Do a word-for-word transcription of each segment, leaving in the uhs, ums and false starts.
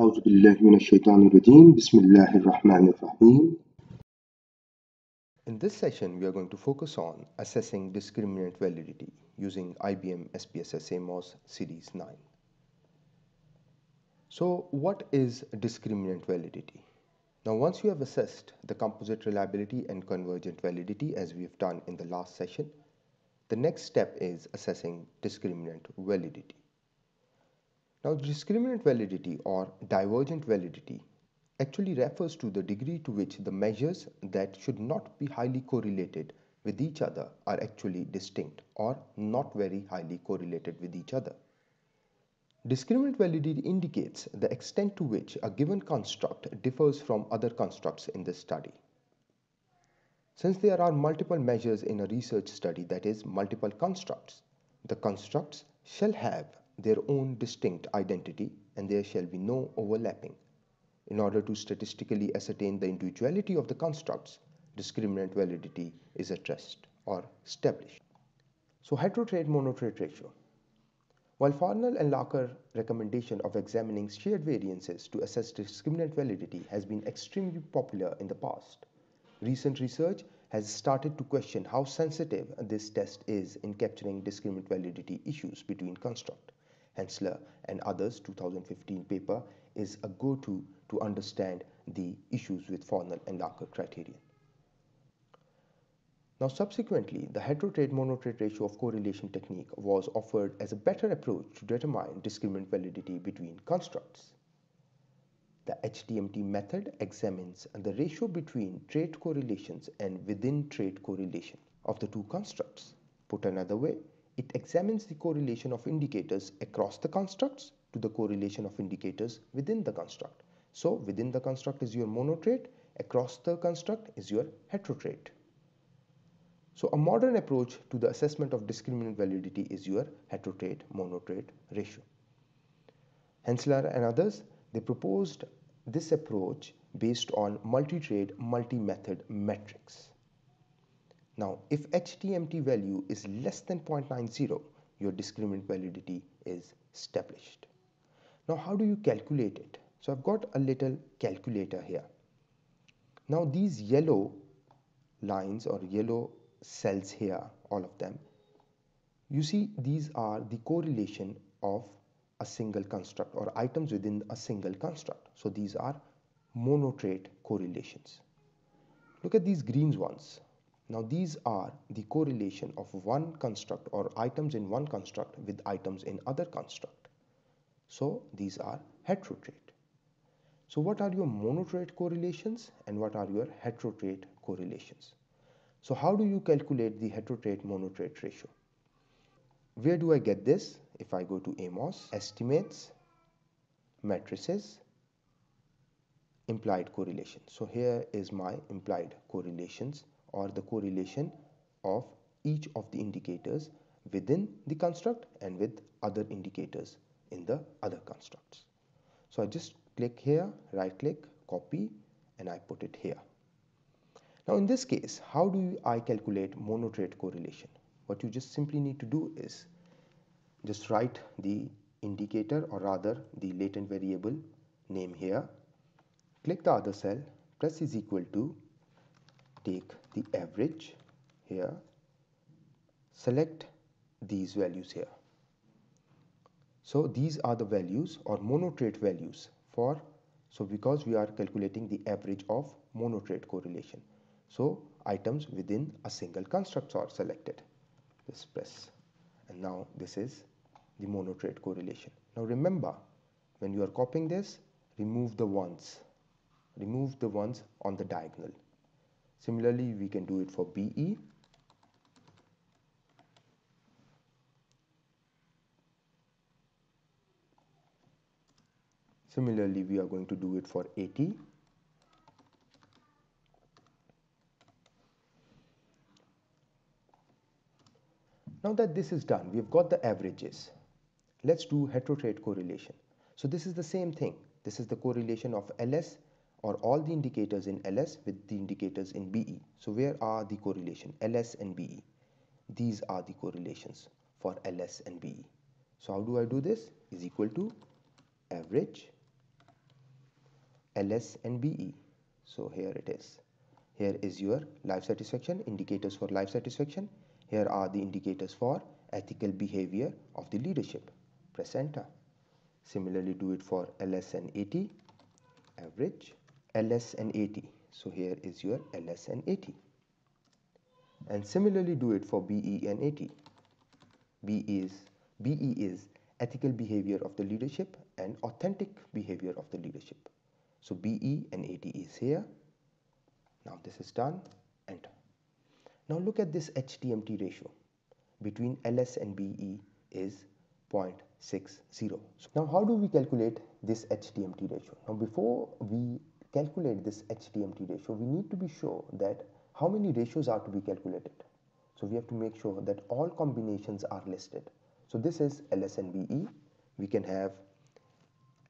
أعوذ بالله من الشيطان الرجيم بسم الله الرحمن الرحيم. In this session, we are going to focus on assessing discriminant validity using I B M S P S S AMOS Series nine. So what is discriminant validity? Now, once you have assessed the composite reliability and convergent validity as we have done in the last session, the next step is assessing discriminant validity. Now, discriminant validity or divergent validity actually refers to the degree to which the measures that should not be highly correlated with each other are actually distinct or not very highly correlated with each other. Discriminant validity indicates the extent to which a given construct differs from other constructs in the study. Since there are multiple measures in a research study, that is, multiple constructs, the constructs shall have their own distinct identity and there shall be no overlapping. In order to statistically ascertain the individuality of the constructs, discriminant validity is addressed or established. So, heterotrait-monotrait ratio. While Fornell and Larcker recommendation of examining shared variances to assess discriminant validity has been extremely popular in the past, recent research has started to question how sensitive this test is in capturing discriminant validity issues between constructs. Henseler and others' two thousand fifteen paper is a go-to to understand the issues with Fornell and Larcker criterion. Now, subsequently, the heterotrait-monotrait ratio of correlation technique was offered as a better approach to determine discriminant validity between constructs. The H T M T method examines the ratio between trait correlations and within trait correlation of the two constructs. Put another way, it examines the correlation of indicators across the constructs to the correlation of indicators within the construct. So, within the construct is your monotrait, across the construct is your heterotrait. So, a modern approach to the assessment of discriminant validity is your heterotrait-monotrait ratio. Henseler and others, they proposed this approach based on multitrait-multimethod metrics. Now, if H T M T value is less than zero point nine zero, your discriminant validity is established. Now, how do you calculate it? So, I've got a little calculator here. Now, these yellow lines or yellow cells here, all of them, you see these are the correlation of a single construct or items within a single construct. So, these are monotrait correlations. Look at these green ones. Now, these are the correlation of one construct or items in one construct with items in other construct. So, these are heterotrait. So, what are your monotrait correlations and what are your heterotrait correlations? So, how do you calculate the heterotrait-monotrait ratio? Where do I get this? If I go to AMOS, estimates, matrices, implied correlation. So, here is my implied correlations, or the correlation of each of the indicators within the construct and with other indicators in the other constructs. So, I just click here, right click, copy, and I put it here. Now, in this case, how do I calculate monotrait correlation? What you just simply need to do is just write the indicator or rather the latent variable name here, click the other cell, press is equal to, take the average here, select these values here. So, these are the values or monotrait values for, so because we are calculating the average of monotrait correlation. So, items within a single construct are selected. Just press, and now this is the monotrait correlation. Now, remember, when you are copying this, remove the ones, remove the ones on the diagonal. Similarly, we can do it for B E. Similarly, we are going to do it for A T. Now that this is done, we've got the averages. Let's do heterotrait correlation. So, this is the same thing. This is the correlation of L S or all the indicators in L S with the indicators in B E. So, where are the correlation? L S and B E. These are the correlations for L S and B E. So, how do I do this? Is equal to average L S and B E. So here it is. Here is your life satisfaction, indicators for life satisfaction. Here are the indicators for ethical behavior of the leadership, press enter. Similarly, do it for L S and A T, average, L S and A T. So here is your L S and A T. And similarly, do it for B E and A T. B E is, B E is ethical behavior of the leadership and authentic behavior of the leadership. So B E and A T is here. Now this is done, enter. Now look at this H T M T ratio between L S and B E is zero point six zero. So now how do we calculate this H T M T ratio? Now before we calculate this H T M T ratio, we need to be sure that how many ratios are to be calculated. So we have to make sure that all combinations are listed. So this is L S and B E. We can have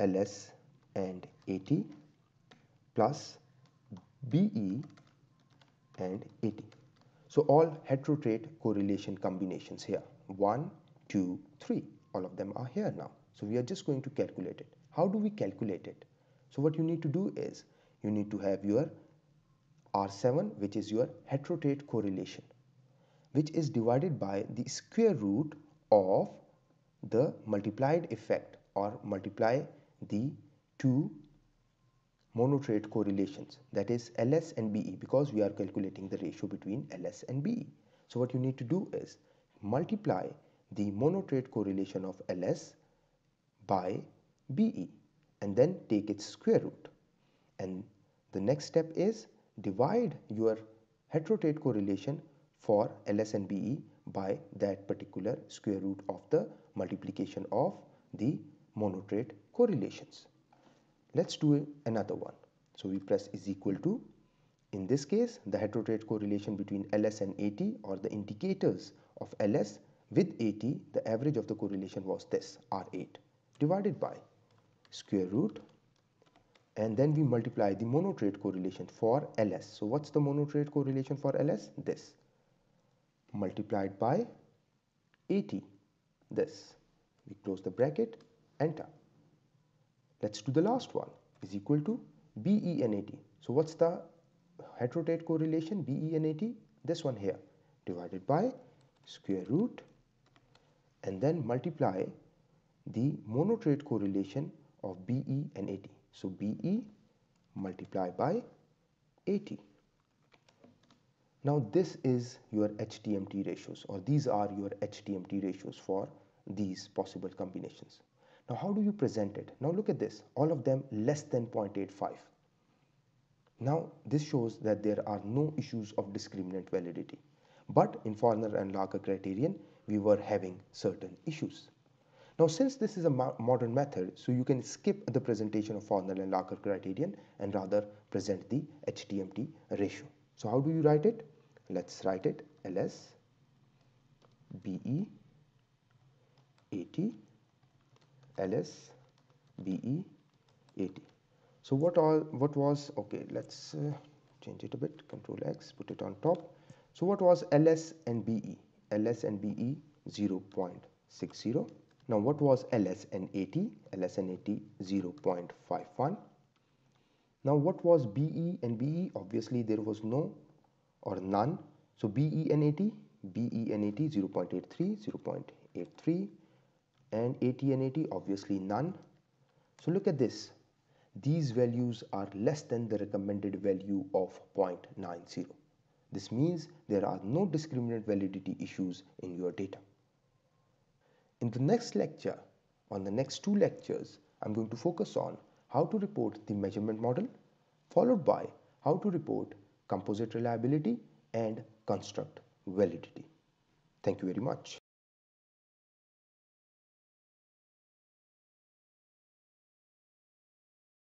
L S and A T plus B E and A T. So all heterotrait correlation combinations here, one, two, three, all of them are here now. So we are just going to calculate it. How do we calculate it? So what you need to do is, you need to have your R seven, which is your heterotrait correlation, which is divided by the square root of the multiplied effect, or multiply the two monotrait correlations, that is L S and B E, because we are calculating the ratio between L S and B E. So what you need to do is multiply the monotrait correlation of L S by B E and then take its square root, and the next step is divide your heterotrait correlation for L S and B E by that particular square root of the multiplication of the monotrait correlations. Let's do another one. So we press is equal to, in this case the heterotrait correlation between L S and A T, or the indicators of L S with A T, the average of the correlation was this R eight, divided by square root, and then we multiply the monotrait correlation for L S. So what's the monotrait correlation for L S? This, multiplied by A T, this. We close the bracket, enter. Let's do the last one, is equal to B E and A T. So what's the heterotrait correlation B E and A T? This one here, divided by square root, and then multiply the monotrait correlation of B E and A T. So B E multiplied by A T. Now this is your H T M T ratios, or these are your H T M T ratios for these possible combinations. Now how do you present it? Now look at this, all of them less than zero point eight five. Now this shows that there are no issues of discriminant validity. But in Fornell and Larcker criterion, we were having certain issues. Now since this is a modern method, so you can skip the presentation of Fornell and Larcker criterion and rather present the H T M T ratio. So how do you write it? Let's write it L S, B E, A T, L S, B E, A T. So what all, what was, okay, let's uh, change it a bit, Control X, put it on top. So what was L S and B E? L S and B E zero point six zero. Now what was L S and A T? L S and A T zero point five one. Now what was B E and B E? Obviously there was no or none. So B E and A T? B E and A T zero point eight three, zero point eight three, and A T and A T obviously none. So look at this. These values are less than the recommended value of zero point nine zero. This means there are no discriminant validity issues in your data. In the next lecture, on the next two lectures, I'm going to focus on how to report the measurement model, followed by how to report composite reliability and construct validity. Thank you very much.